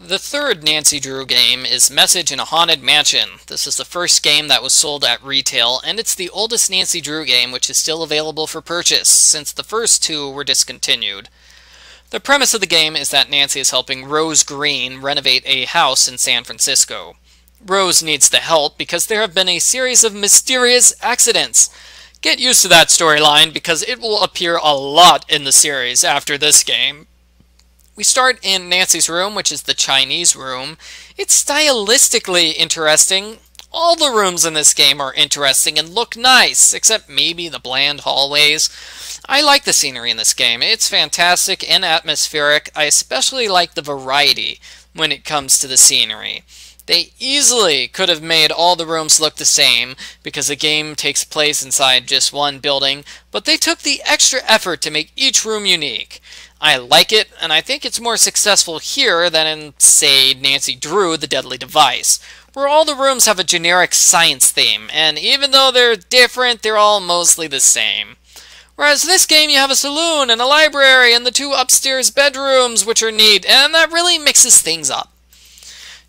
The third Nancy Drew game is Message in a Haunted Mansion. This is the first game that was sold at retail, and it's the oldest Nancy Drew game which is still available for purchase, since the first two were discontinued. The premise of the game is that Nancy is helping Rose Green renovate a house in San Francisco. Rose needs the help because there have been a series of mysterious accidents. Get used to that storyline because it will appear a lot in the series after this game. We start in Nancy's room, which is the Chinese room. It's stylistically interesting. All the rooms in this game are interesting and look nice, except maybe the bland hallways. I like the scenery in this game. It's fantastic and atmospheric. I especially like the variety when it comes to the scenery. They easily could have made all the rooms look the same because the game takes place inside just one building, but they took the extra effort to make each room unique. I like it, and I think it's more successful here than in, say, Nancy Drew, The Deadly Device, where all the rooms have a generic science theme, and even though they're different, they're all mostly the same. Whereas this game, you have a saloon and a library and the two upstairs bedrooms, which are neat, and that really mixes things up.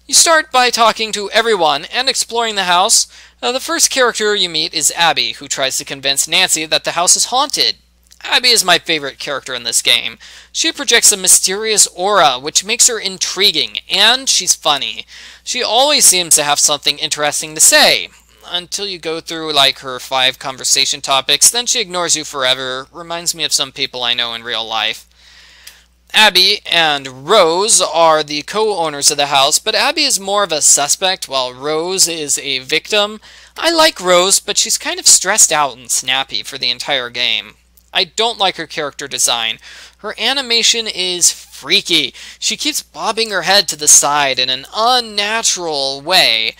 You start by talking to everyone and exploring the house. The first character you meet is Abby, who tries to convince Nancy that the house is haunted. Abby is my favorite character in this game. She projects a mysterious aura, which makes her intriguing, and she's funny. She always seems to have something interesting to say, until you go through, like, her 5 conversation topics, then she ignores you forever. Reminds me of some people I know in real life. Abby and Rose are the co-owners of the house, but Abby is more of a suspect, while Rose is a victim. I like Rose, but she's kind of stressed out and snappy for the entire game. I don't like her character design. Her animation is freaky. She keeps bobbing her head to the side in an unnatural way,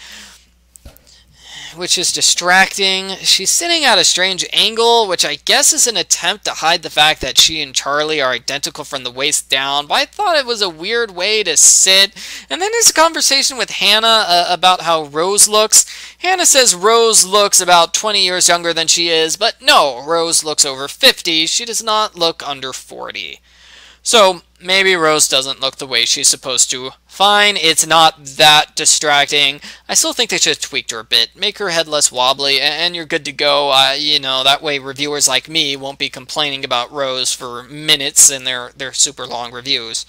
which is distracting. She's sitting at a strange angle, which I guess is an attempt to hide the fact that she and Charlie are identical from the waist down, but I thought it was a weird way to sit. And then there's a conversation with Hannah about how Rose looks. Hannah says Rose looks about 20 years younger than she is, but no, Rose looks over 50. She does not look under 40. So maybe Rose doesn't look the way she's supposed to. Fine, it's not that distracting. I still think they should have tweaked her a bit. Make her head less wobbly, and you're good to go. You know, that way reviewers like me won't be complaining about Rose for minutes in their super long reviews.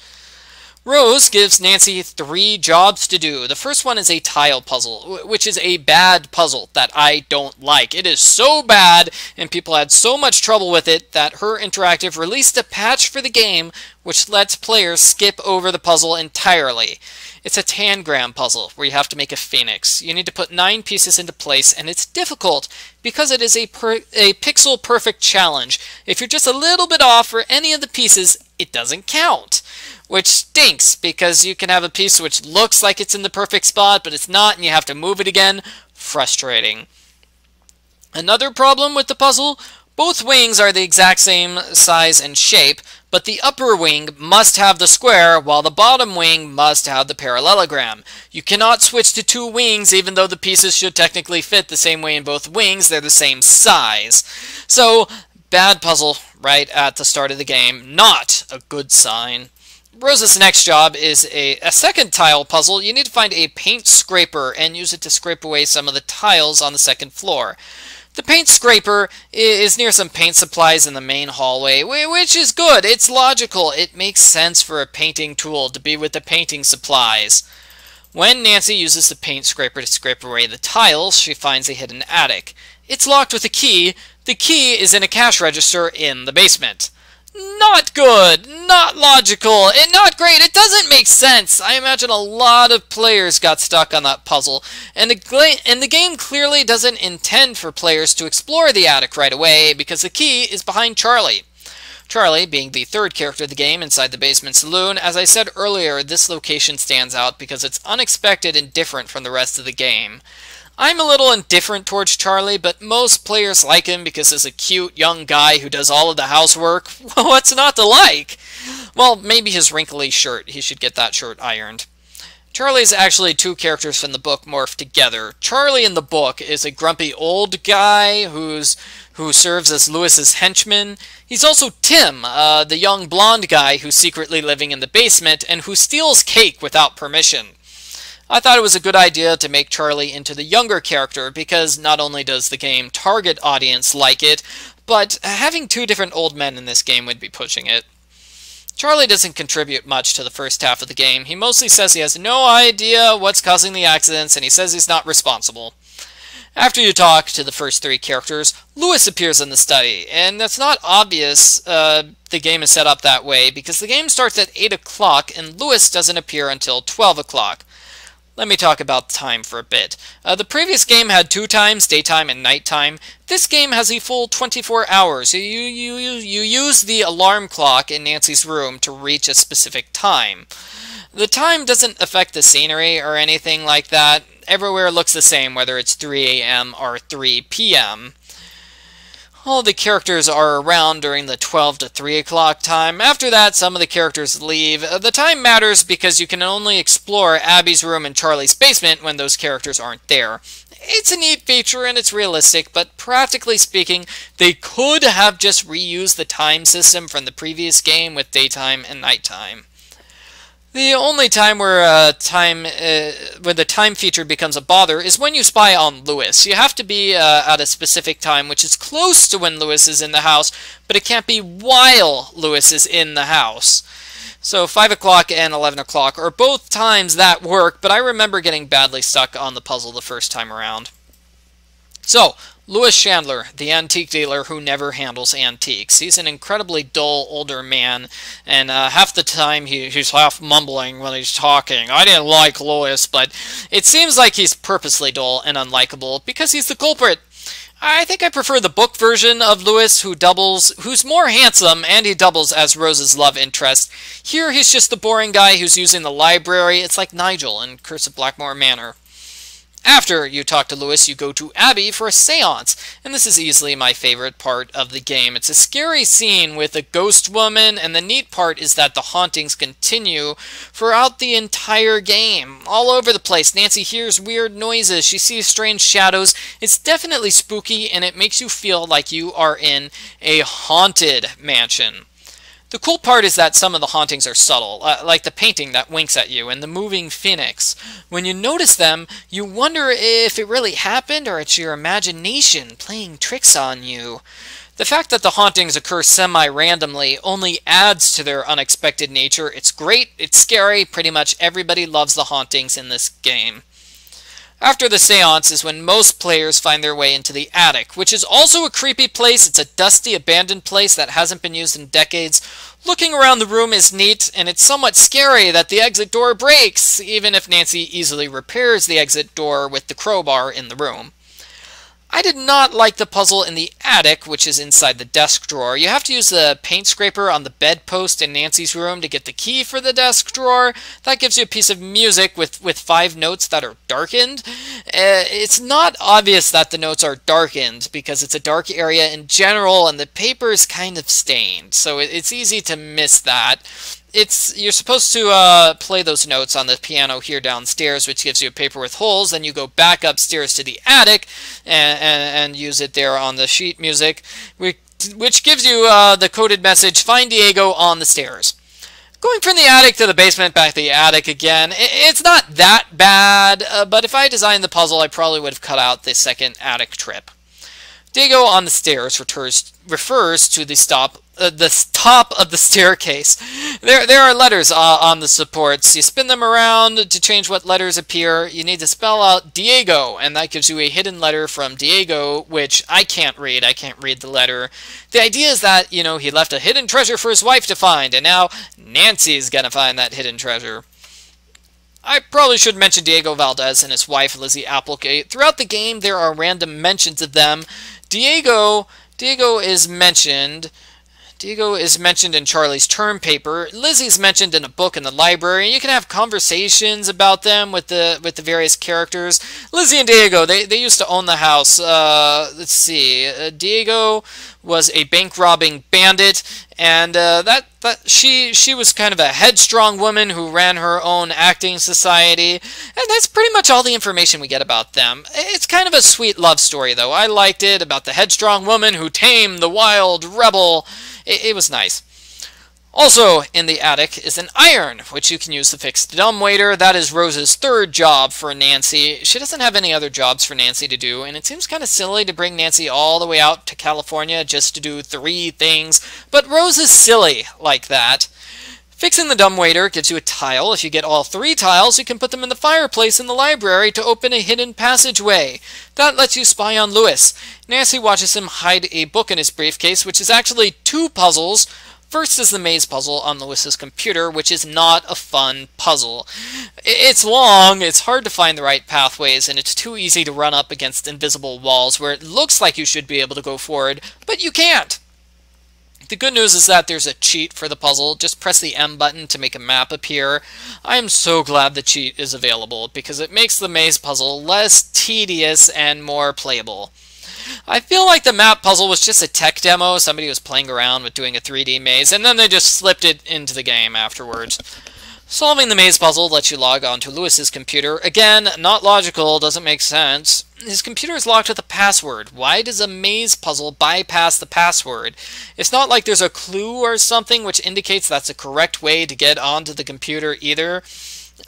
Rose gives Nancy 3 jobs to do. The first one is a tile puzzle, which is a bad puzzle that I don't like. It is so bad, and people had so much trouble with it, that Her Interactive released a patch for the game which lets players skip over the puzzle entirely. It's a tangram puzzle where you have to make a phoenix. You need to put 9 pieces into place, and it's difficult because it is a pixel-perfect challenge. If you're just a little bit off for any of the pieces, it doesn't count, which stinks because you can have a piece which looks like it's in the perfect spot, but it's not, and you have to move it again. Frustrating. Another problem with the puzzle, both wings are the exact same size and shape, but the upper wing must have the square, while the bottom wing must have the parallelogram. You cannot switch to 2 wings, even though the pieces should technically fit the same way in both wings. They're the same size. So, bad puzzle right at the start of the game. Not a good sign. Rose's next job is a second tile puzzle. You need to find a paint scraper and use it to scrape away some of the tiles on the second floor. The paint scraper is near some paint supplies in the main hallway, which is good. It's logical. It makes sense for a painting tool to be with the painting supplies. When Nancy uses the paint scraper to scrape away the tiles, she finds a hidden attic. It's locked with a key. The key is in a cash register in the basement. Not good, not logical, and not great. It doesn't make sense. I imagine a lot of players got stuck on that puzzle, and the game clearly doesn't intend for players to explore the attic right away because the key is behind Charlie. Charlie, being the third character of the game inside the basement saloon, as I said earlier, this location stands out because it's unexpected and different from the rest of the game. I'm a little indifferent towards Charlie, but most players like him because he's a cute young guy who does all of the housework. What's not to like? Well, maybe his wrinkly shirt. He should get that shirt ironed. Charlie's actually two characters from the book morphed together. Charlie in the book is a grumpy old guy who serves as Louis's henchman. He's also Tim, the young blonde guy who's secretly living in the basement and who steals cake without permission. I thought it was a good idea to make Charlie into the younger character because not only does the game target audience like it, but having two different old men in this game would be pushing it. Charlie doesn't contribute much to the first half of the game. He mostly says he has no idea what's causing the accidents, and he says he's not responsible. After you talk to the first three characters, Louis appears in the study, and that's not obvious the game is set up that way, because the game starts at 8 o'clock, and Louis doesn't appear until 12 o'clock. Let me talk about time for a bit. The previous game had two times, daytime and nighttime. This game has a full 24 hours. You use the alarm clock in Nancy's room to reach a specific time. The time doesn't affect the scenery or anything like that. Everywhere looks the same, whether it's 3 a.m. or 3 p.m. All the characters are around during the 12 to 3 o'clock time. After that, some of the characters leave. The time matters because you can only explore Abby's room and Charlie's basement when those characters aren't there. It's a neat feature and it's realistic, but practically speaking, they could have just reused the time system from the previous game with daytime and nighttime. The only time where the time feature becomes a bother is when you spy on Louis. You have to be at a specific time, which is close to when Louis is in the house, but it can't be while Louis is in the house. So 5 o'clock and 11 o'clock are both times that work, but I remember getting badly stuck on the puzzle the first time around. So, Louis Chandler, the antique dealer who never handles antiques. He's an incredibly dull older man, and half the time he's half mumbling when he's talking. I didn't like Louis, but it seems like he's purposely dull and unlikable because he's the culprit. I think I prefer the book version of Louis, who's more handsome, and he doubles as Rose's love interest. Here he's just the boring guy who's using the library. It's like Nigel in Curse of Blackmore Manor. After you talk to Louis, you go to Abby for a seance, and this is easily my favorite part of the game. It's a scary scene with a ghost woman, and the neat part is that the hauntings continue throughout the entire game. All over the place, Nancy hears weird noises, she sees strange shadows. It's definitely spooky, and it makes you feel like you are in a haunted mansion. The cool part is that some of the hauntings are subtle, like the painting that winks at you and the moving phoenix. When you notice them, you wonder if it really happened or it's your imagination playing tricks on you. The fact that the hauntings occur semi-randomly only adds to their unexpected nature. It's great, it's scary, pretty much everybody loves the hauntings in this game. After the seance is when most players find their way into the attic, which is also a creepy place. It's a dusty, abandoned place that hasn't been used in decades. Looking around the room is neat, and it's somewhat scary that the exit door breaks, even if Nancy easily repairs the exit door with the crowbar in the room. I did not like the puzzle in the attic, which is inside the desk drawer. You have to use the paint scraper on the bedpost in Nancy's room to get the key for the desk drawer. That gives you a piece of music with 5 notes that are darkened. It's not obvious that the notes are darkened because it's a dark area in general and the paper is kind of stained, so it's easy to miss that. You're supposed to play those notes on the piano here downstairs, which gives you a paper with holes. Then you go back upstairs to the attic and use it there on the sheet music, which gives you the coded message, "Find Diego on the stairs." Going from the attic to the basement, back to the attic again, it's not that bad, but if I designed the puzzle, I probably would have cut out the second attic trip. Diego on the stairs refers to the top of the staircase. There are letters on the supports. You spin them around to change what letters appear. You need to spell out Diego, and that gives you a hidden letter from Diego, which I can't read. I can't read the letter. The idea is that, you know, he left a hidden treasure for his wife to find, and now Nancy's gonna find that hidden treasure. I probably should mention Diego Valdez and his wife, Lizzie Applegate. Throughout the game, there are random mentions of them. Diego is mentioned Diego is mentioned in Charlie's term paper. Lizzie's mentioned in a book in the library. You can have conversations about them with the various characters. Lizzie and Diego, they used to own the house. Let's see. Diego was a bank robbing bandit, and she was kind of a headstrong woman who ran her own acting society, and that's pretty much all the information we get about them. It's kind of a sweet love story, though. I liked it, about the headstrong woman who tamed the wild rebel. It was nice. Also in the attic is an iron, which you can use to fix the dumbwaiter. That is Rose's third job for Nancy. She doesn't have any other jobs for Nancy to do, and it seems kind of silly to bring Nancy all the way out to California just to do 3 things, but Rose is silly like that. Fixing the dumbwaiter gives you a tile. If you get all 3 tiles, you can put them in the fireplace in the library to open a hidden passageway. That lets you spy on Louis. Nancy watches him hide a book in his briefcase, which is actually 2 puzzles. First is the maze puzzle on Louis's computer, which is not a fun puzzle. It's long, it's hard to find the right pathways, and it's too easy to run up against invisible walls where it looks like you should be able to go forward, but you can't. The good news is that there's a cheat for the puzzle. Just press the M button to make a map appear. I am so glad the cheat is available because it makes the maze puzzle less tedious and more playable. I feel like the map puzzle was just a tech demo. Somebody was playing around with doing a 3D maze, and then they just slipped it into the game afterwards. Solving the maze puzzle lets you log on to Louis's computer. Again, not logical, doesn't make sense. His computer is locked with a password. Why does a maze puzzle bypass the password? It's not like there's a clue or something which indicates that's the correct way to get onto the computer either.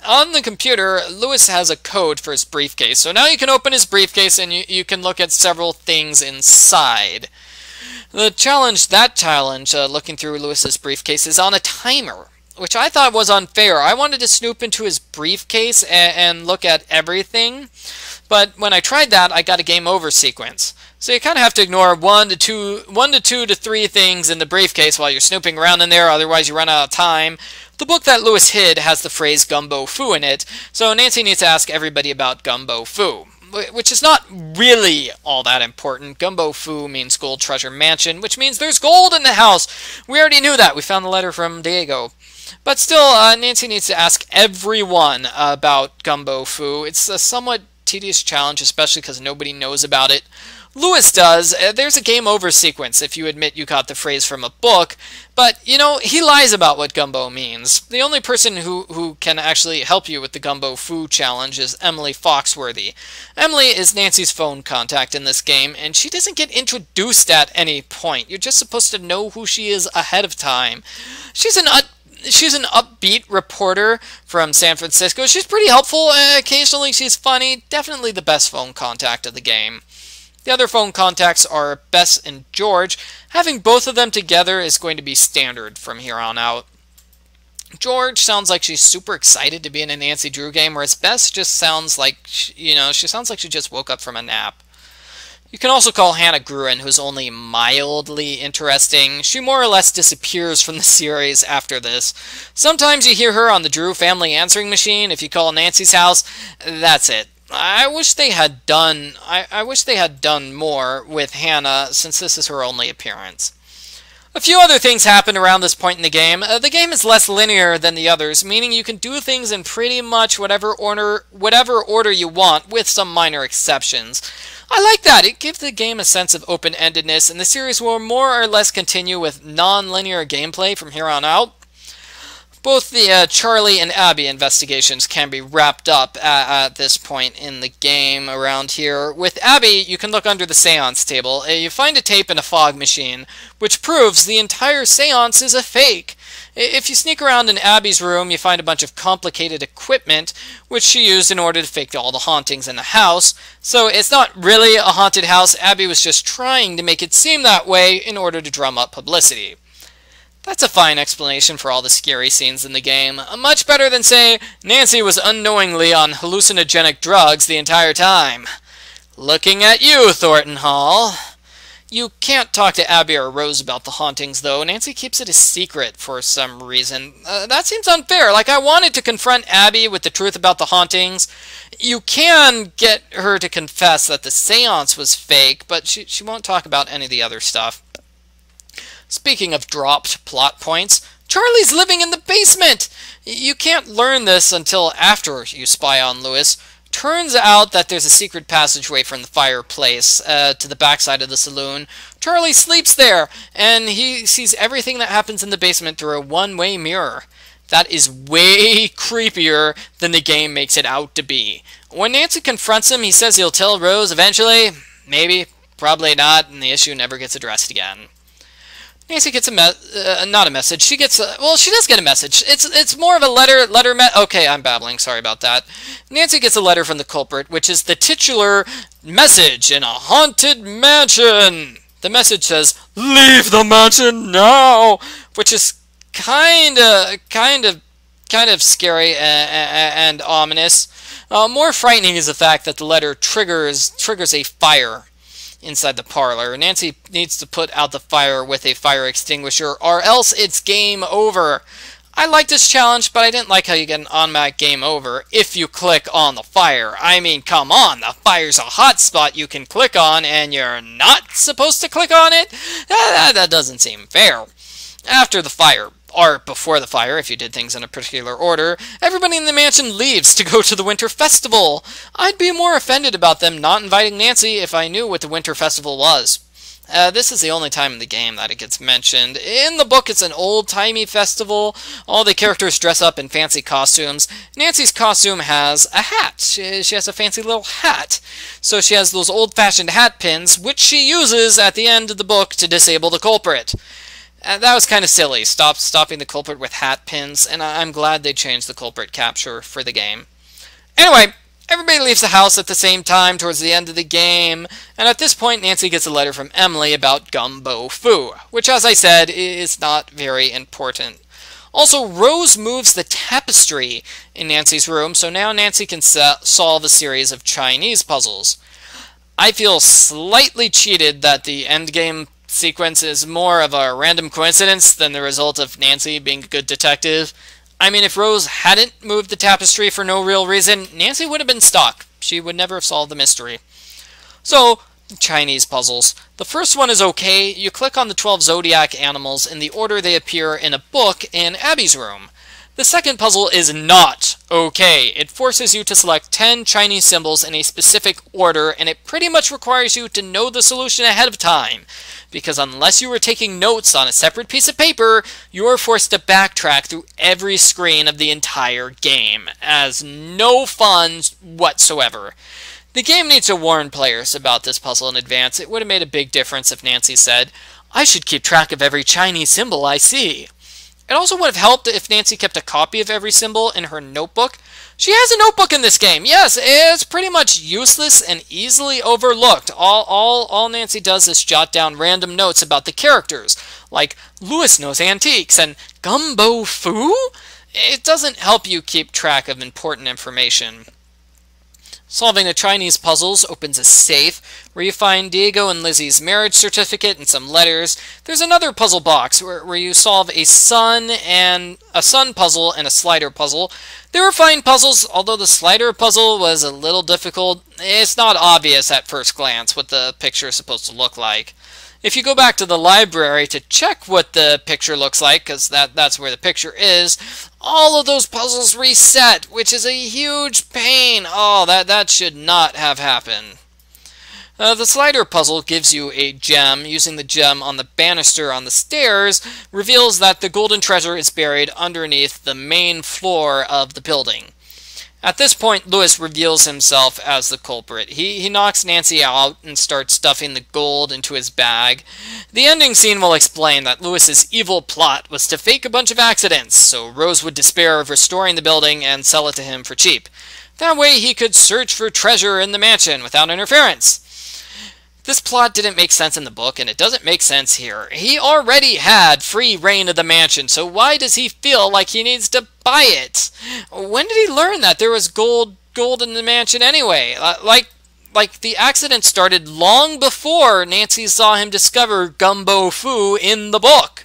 On the computer, Louis has a code for his briefcase, so now you can open his briefcase and you can look at several things inside. The challenge, looking through Louis's briefcase, is on a timer, which I thought was unfair. I wanted to snoop into his briefcase and look at everything, but when I tried that, I got a game over sequence. So you kind of have to ignore one to three things in the briefcase while you're snooping around in there, otherwise you run out of time. The book that Louis hid has the phrase Gumbo Fu in it, so Nancy needs to ask everybody about Gumbo Fu, which is not really all that important. Gumbo Fu means Gold Treasure Mansion, which means there's gold in the house. We already knew that. We found the letter from Diego. But still, Nancy needs to ask everyone about Gumbo Fu. It's a somewhat tedious challenge, especially because nobody knows about it. Louis does. There's a game over sequence if you admit you got the phrase from a book, but, you know, he lies about what gumbo means. The only person who can actually help you with the Gumbo Fu challenge is Emily Foxworthy. Emily is Nancy's phone contact in this game, and she doesn't get introduced at any point. You're just supposed to know who she is ahead of time. She's an upbeat reporter from San Francisco. She's pretty helpful. Occasionally she's funny. Definitely the best phone contact of the game. The other phone contacts are Bess and George. Having both of them together is going to be standard from here on out. George sounds like she's super excited to be in a Nancy Drew game, whereas Bess just sounds like, she sounds like she just woke up from a nap. You can also call Hannah Gruen, who's only mildly interesting. She more or less disappears from the series after this. Sometimes you hear her on the Drew family answering machine. If you call Nancy's house, that's it. I wish they had done more with Hannah, since this is her only appearance. A few other things happen around this point in the game. The game is less linear than the others, meaning you can do things in pretty much whatever order you want, with some minor exceptions. I like that. It gives the game a sense of open-endedness, and the series will more or less continue with non-linear gameplay from here on out. Both the Charlie and Abby investigations can be wrapped up at this point in the game around here. With Abby, you can look under the seance table. You find a tape in a fog machine, which proves the entire seance is a fake. If you sneak around in Abby's room, you find a bunch of complicated equipment, which she used in order to fake all the hauntings in the house. So it's not really a haunted house. Abby was just trying to make it seem that way in order to drum up publicity. That's a fine explanation for all the scary scenes in the game. Much better than, say, Nancy was unknowingly on hallucinogenic drugs the entire time. Looking at you, Thornton Hall. You can't talk to Abby or Rose about the hauntings, though. Nancy keeps it a secret for some reason. That seems unfair. Like, I wanted to confront Abby with the truth about the hauntings. You can get her to confess that the seance was fake, but she won't talk about any of the other stuff. Speaking of dropped plot points, Charlie's living in the basement! You can't learn this until after you spy on Louis. Turns out that there's a secret passageway from the fireplace to the backside of the saloon. Charlie sleeps there, and he sees everything that happens in the basement through a one-way mirror. That is way creepier than the game makes it out to be. When Nancy confronts him, he says he'll tell Rose eventually. Maybe, probably not, and the issue never gets addressed again. Nancy gets she does get a message. It's more of a letter. Okay, I'm babbling. Sorry about that. Nancy gets a letter from the culprit, which is the titular message in a haunted mansion. The message says, "Leave the mansion now," which is kind of scary and ominous. More frightening is the fact that the letter triggers a fire inside the parlor. Nancy needs to put out the fire with a fire extinguisher, or else it's game over. I like this challenge, but I didn't like how you get an automatic game over if you click on the fire. I mean, come on, the fire's a hot spot you can click on, and you're not supposed to click on it? That doesn't seem fair. After the fire, or before the fire, if you did things in a particular order, everybody in the mansion leaves to go to the Winter Festival. I'd be more offended about them not inviting Nancy if I knew what the Winter Festival was. This is the only time in the game that it gets mentioned. In the book, it's an old-timey festival. All the characters dress up in fancy costumes. Nancy's costume has a hat. She has a fancy little hat. So she has those old-fashioned hat pins, which she uses at the end of the book to disable the culprit. That was kind of silly, stopping the culprit with hat pins, and I'm glad they changed the culprit capture for the game. Anyway, everybody leaves the house at the same time towards the end of the game, and at this point Nancy gets a letter from Emily about Gumbo Fu, which, as I said, is not very important. Also, Rose moves the tapestry in Nancy's room, so now Nancy can solve a series of Chinese puzzles. I feel slightly cheated that the endgame sequence is more of a random coincidence than the result of Nancy being a good detective. I mean, if Rose hadn't moved the tapestry for no real reason, Nancy would have been stuck. She would never have solved the mystery. So, Chinese puzzles. The first one is okay. You click on the 12 zodiac animals in the order they appear in a book in Abby's room. The second puzzle is not okay. It forces you to select 10 Chinese symbols in a specific order, and it pretty much requires you to know the solution ahead of time, because unless you were taking notes on a separate piece of paper, you were forced to backtrack through every screen of the entire game, as no fun whatsoever. The game needs to warn players about this puzzle in advance. It would have made a big difference if Nancy said, "I should keep track of every Chinese symbol I see." It also would have helped if Nancy kept a copy of every symbol in her notebook. She has a notebook in this game. Yes, it's pretty much useless and easily overlooked. All Nancy does is jot down random notes about the characters, like Louis knows antiques and Gumbo Fu. It doesn't help you keep track of important information. Solving the Chinese puzzles opens a safe, where you find Diego and Lizzie's marriage certificate and some letters. There's another puzzle box where you solve a sun puzzle and a slider puzzle. They were fine puzzles, although the slider puzzle was a little difficult. It's not obvious at first glance what the picture is supposed to look like. If you go back to the library to check what the picture looks like, because that's where the picture is, all of those puzzles reset, which is a huge pain. Oh, that should not have happened. The slider puzzle gives you a gem. Using the gem on the banister on the stairs reveals that the golden treasure is buried underneath the main floor of the building. At this point, Louis reveals himself as the culprit. He knocks Nancy out and starts stuffing the gold into his bag. The ending scene will explain that Louis's evil plot was to fake a bunch of accidents, so Rose would despair of restoring the building and sell it to him for cheap. That way he could search for treasure in the mansion without interference. This plot didn't make sense in the book, and it doesn't make sense here. He already had free reign of the mansion, so why does he feel like he needs to buy it? When did he learn that there was gold in the mansion anyway? Like the accident started long before Nancy saw him discover Gumbo Fu in the book.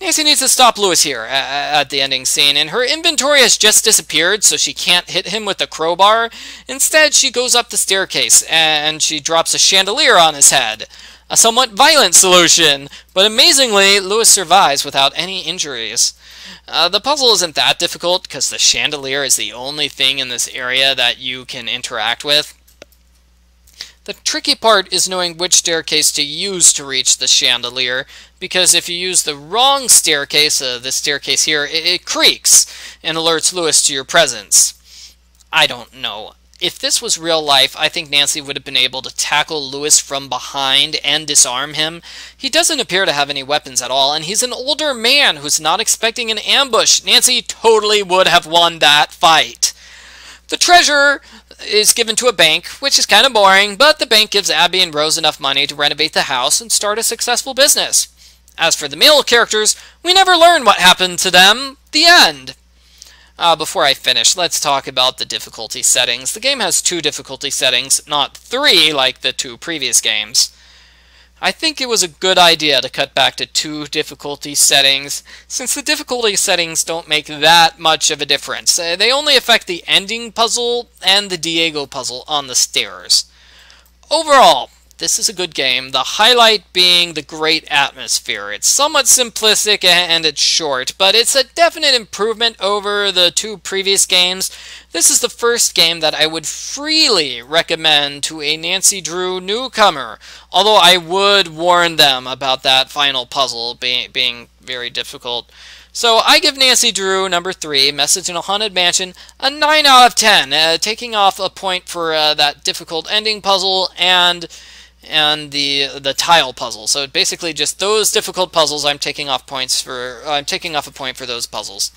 Nancy needs to stop Louis here at the ending scene, and her inventory has just disappeared, so she can't hit him with a crowbar. Instead, she goes up the staircase, and she drops a chandelier on his head. a somewhat violent solution, but amazingly, Louis survives without any injuries. The puzzle isn't that difficult, because the chandelier is the only thing in this area that you can interact with. The tricky part is knowing which staircase to use to reach the chandelier, because if you use the wrong staircase, this staircase here, it creaks and alerts Louis to your presence. I don't know. If this was real life, I think Nancy would have been able to tackle Louis from behind and disarm him. He doesn't appear to have any weapons at all, and he's an older man who's not expecting an ambush. Nancy totally would have won that fight. The treasure is given to a bank, which is kind of boring, but the bank gives Abby and Rose enough money to renovate the house and start a successful business. As for the male characters, we never learn what happened to them. The end. Before I finish, let's talk about the difficulty settings. The game has 2 difficulty settings, not 3 like the 2 previous games. I think it was a good idea to cut back to 2 difficulty settings, since the difficulty settings don't make that much of a difference. They only affect the ending puzzle and the Diego puzzle on the stairs. Overall, this is a good game, the highlight being the great atmosphere. It's somewhat simplistic and it's short, but it's a definite improvement over the 2 previous games. This is the first game that I would freely recommend to a Nancy Drew newcomer, although I would warn them about that final puzzle being very difficult. So I give Nancy Drew, number 3, Message in a Haunted Mansion, a 9 out of 10, taking off a point for that difficult ending puzzle and the tile puzzle. So basically just those difficult puzzles, I'm taking off a point for those puzzles.